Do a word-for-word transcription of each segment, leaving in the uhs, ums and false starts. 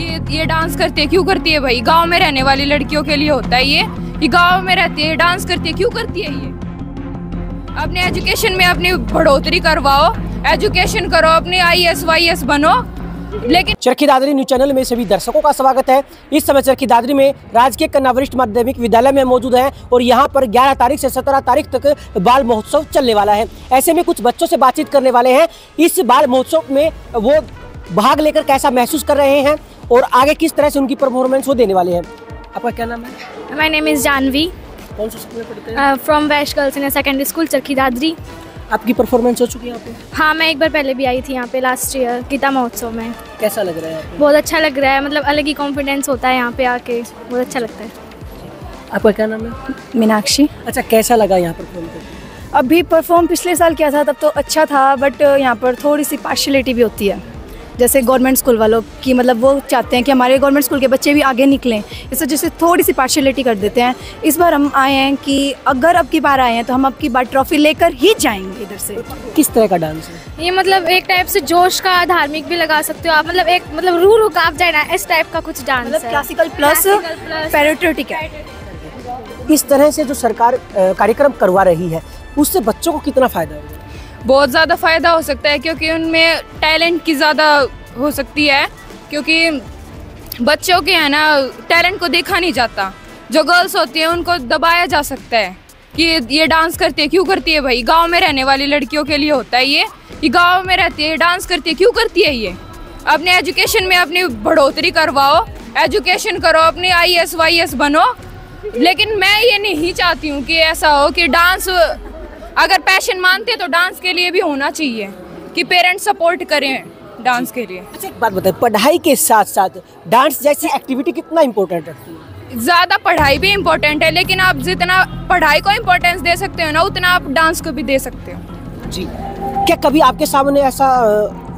ये ये डांस करती है, क्यों करती है भाई? गांव में रहने वाली लड़कियों के लिए होता है ये, ये गांव में रहती है, डांस करती है, क्यों करती है ये? अपने एजुकेशन में अपनी बढ़ोतरी करवाओ, एजुकेशन करो, अपने I A S Y A S बनो। लेकिन चरखी दादरी न्यूज चैनल में सभी दर्शकों का स्वागत है। इस समय चरखी दादरी में राजकीय कन्या वरिष्ठ माध्यमिक विद्यालय में मौजूद है और यहां पर ग्यारह तारीख से सत्रह तारीख तक बाल महोत्सव चलने वाला है। ऐसे में कुछ बच्चों से बातचीत करने वाले हैं। इस बाल महोत्सव में वो भाग लेकर कैसा महसूस कर रहे हैं और आगे किस तरह से उनकी परफॉर्मेंस वो देने वाले हैं। आपका क्या नाम है? My name is Janvi. कौन से स्कूल में पढ़ते हैं? From Vaish girls senior secondary school Charkhi Dadri. आपकी परफॉर्मेंस हो चुकी है यहाँ पे? हाँ, मैं एक बार पहले भी आई थी यहाँ पे लास्ट ईयर गीता महोत्सव में। कैसा लग रहा है? बहुत अच्छा लग रहा है, मतलब अलग ही कॉन्फिडेंस होता है यहाँ पे आके, बहुत अच्छा लगता है। आपका क्या नाम है? मीनाक्षी। अच्छा, कैसा लगा यहाँ परफॉर्म करके? अभी परफॉर्म पिछले साल किया था, तब तो अच्छा था, बट यहाँ पर थोड़ी सी पार्शलिटी भी होती है, जैसे गवर्नमेंट स्कूल वालों की, मतलब वो चाहते हैं कि हमारे गवर्नमेंट स्कूल के बच्चे भी आगे निकलें, इस वजह से थोड़ी सी पार्शलिटी कर देते हैं। इस बार हम आए हैं कि अगर अब की बार आए हैं तो हम अब की बार ट्रॉफी लेकर ही जाएंगे इधर से। किस तरह का डांस है ये? मतलब एक टाइप से जोश का, धार्मिक भी लगा सकते हो आप, मतलब एक मतलब रू रू का आप जाना, इस टाइप का कुछ डांस, मतलब क्लासिकल प्लस पैट्रियोटिक है। इस तरह से जो सरकार कार्यक्रम करवा रही है उससे बच्चों को कितना फायदा है? बहुत ज़्यादा फ़ायदा हो सकता है, क्योंकि उनमें टैलेंट की ज़्यादा हो सकती है, क्योंकि बच्चों के है ना टैलेंट को देखा नहीं जाता। जो गर्ल्स होती हैं उनको दबाया जा सकता है कि ये डांस करती है, क्यों करती है भाई? गांव में रहने वाली लड़कियों के लिए होता है ये, ये गांव में रहती है, डांस करती है, क्यों करती है ये? अपने एजुकेशन में अपनी बढ़ोतरी करवाओ, एजुकेशन करो, अपने I A S Y A S बनो। लेकिन मैं ये नहीं चाहती हूँ कि ऐसा हो कि डांस, अगर पैशन मानते हैं तो डांस के लिए भी होना चाहिए कि पेरेंट्स सपोर्ट करें डांस के लिए। अच्छा, एक बात बताएं, पढ़ाई के साथ साथ डांस जैसी एक्टिविटी कितना इम्पोर्टेंट रखती है? ज़्यादा पढ़ाई भी इम्पोर्टेंट है, लेकिन आप जितना पढ़ाई को इम्पोर्टेंस दे सकते हो ना, उतना आप डांस को भी दे सकते हो। जी, क्या कभी आपके सामने ऐसा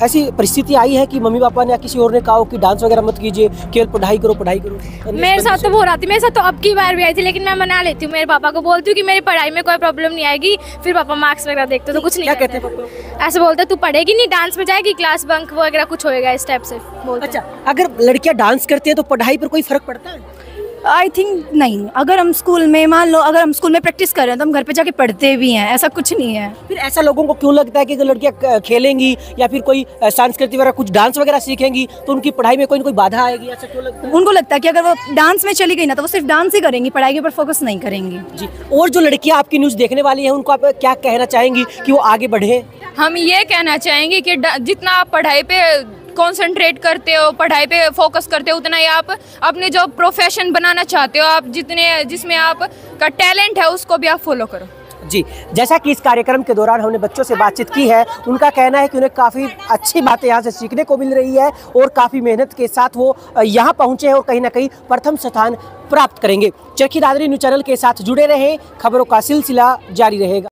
ऐसी परिस्थिति आई है कि मम्मी पापा ने या किसी और ने कहा हो कि डांस वगैरह मत कीजिए, केवल पढ़ाई करो पढ़ाई करो? मेरे साथ तो हो रहा थी, मेरे साथ तो अब की बार भी आई थी, लेकिन मैं मना लेती हूँ। मेरे पापा को बोलती हूँ कि मेरी पढ़ाई में कोई प्रॉब्लम नहीं आएगी, फिर पापा मार्क्स वगैरह देखते तो कुछ नहीं। क्या कहते हैं? ऐसे बोलते तू पढ़ेगी नहीं, डांस में जाएगी, क्लास बंक वगैरह कुछ होएगा, इस टाइप से बोलते। अच्छा, अगर लड़कियाँ डांस करती है तो पढ़ाई पर कोई फर्क पड़ता है? आई थिंक नहीं। अगर हम स्कूल में, मान लो अगर हम स्कूल में प्रैक्टिस कर रहे हैं तो हम घर पे जाके पढ़ते भी हैं, ऐसा कुछ नहीं है। फिर ऐसा लोगों को क्यों लगता है कि अगर लड़कियाँ खेलेंगी या फिर कोई सांस्कृतिक वगैरह कुछ डांस वगैरह सीखेंगी तो उनकी पढ़ाई में कोई कोई बाधा आएगी, ऐसा क्यों लगता है? उनको लगता है कि अगर वो डांस में चली गई ना तो वो सिर्फ डांस ही करेंगी, पढ़ाई के ऊपर फोकस नहीं करेंगी। जी, और जो लड़कियाँ आपकी न्यूज़ देखने वाली हैं उनको आप क्या कहना चाहेंगी कि वो आगे बढ़े? हम ये कहना चाहेंगे कि जितना आप पढ़ाई पर कॉन्सेंट्रेट करते हो, पढ़ाई पे फोकस करते हो, उतना ही आप अपने जो प्रोफेशन बनाना चाहते हो, आप जितने जिसमें आपका टैलेंट है उसको भी आप फॉलो करो। जी, जैसा कि इस कार्यक्रम के दौरान हमने बच्चों से बातचीत की है, उनका कहना है कि उन्हें काफ़ी अच्छी बातें यहाँ से सीखने को मिल रही है और काफ़ी मेहनत के साथ वो यहाँ पहुँचे हैं और कहीं ना कहीं प्रथम स्थान प्राप्त करेंगे। चरखी दादरी न्यूज़ चैनल के साथ जुड़े रहें, खबरों का सिलसिला जारी रहेगा।